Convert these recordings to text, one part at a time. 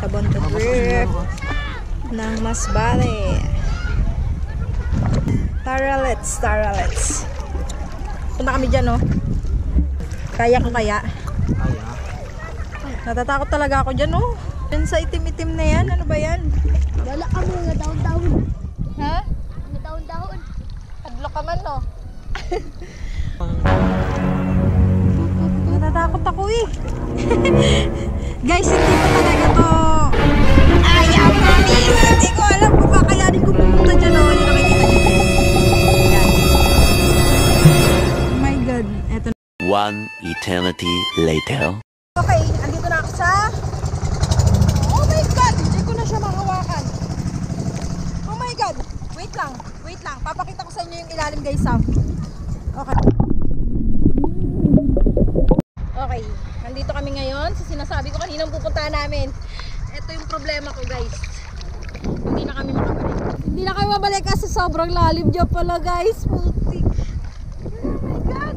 Sa Buntod Reef ng Masbate. Taralets. Punta kami dyan, no? Kaya ko kaya? Kaya. Natatakot talaga ako dyan, no? Dyan sa itim-itim na yan. Ano ba yan? Wala ka mo nga daon-daon. Ha? Ano daon-daon? Padlock ka man, no? Natatakot ako, eh. Guys, hindi pa talaga to. Ayaw kami. Hindi ko alam kung kakayanin ko pumunta dyan. O, yung nakikita nyo. Oh my God. Eto na. One eternity later. Okay, andito na ako sa... Oh my God! Hindi ko na siya mahawakan. Oh my God! Wait lang. Wait lang. Papakita ko sa inyo yung ilalim, guys. Ha? Okay. Okay. Nandito kami ngayon sa sinasabi ko kaninang pupuntahan namin. Ito yung problema ko, guys. Hindi na kami makabalik. Hindi na kami mabalik kasi sobrang lalim dyan pala, guys. Putik. Oh my God.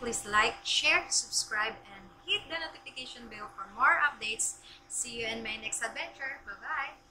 Please like, share, subscribe, and hit the notification bell for more updates. See you in my next adventure. Bye-bye!